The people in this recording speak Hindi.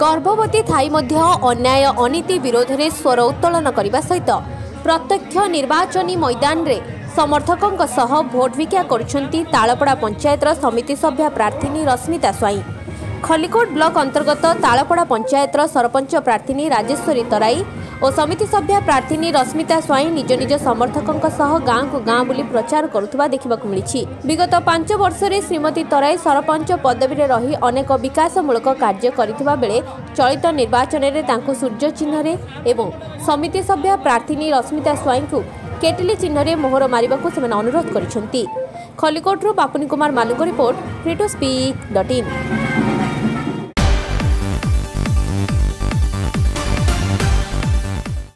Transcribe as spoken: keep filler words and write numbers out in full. गर्भवती थाई मध्य अन्याय अनीति विरोध में स्वर उत्तोलन करने सहित प्रत्यक्ष निर्वाचन मैदान रे समर्थकों सह भोट भिक्षा करुछंती तालपड़ा पंचायतर समिति सभ्य प्रार्थिनी रश्मिता स्वाई, खलिकोट ब्लॉक अंतर्गत तालपड़ा पंचायतर सरपंच प्रार्थिनी राजेश्वरी तराई और समिति सभ्य प्रार्थिनी रश्मिता स्वाई निज निज समर्थकों गाँ को गाँ बुली प्रचार करुवा देखा मिली। विगत पांच वर्ष में श्रीमती तराई सरपंच पदवी रही अनेक विकासमूलक कार्य करथिबा बेले चलित निर्वाचन में तांको सूर्य चिन्ह एवं समिति सभ्य प्रार्थिनी रश्मिता स्वाई को केटली चिन्ह मोहर मारिबाकू सेना अनुरोध करिसेंती। खलिकोटरू बापुनी कुमार मालुको report free to speak dot in.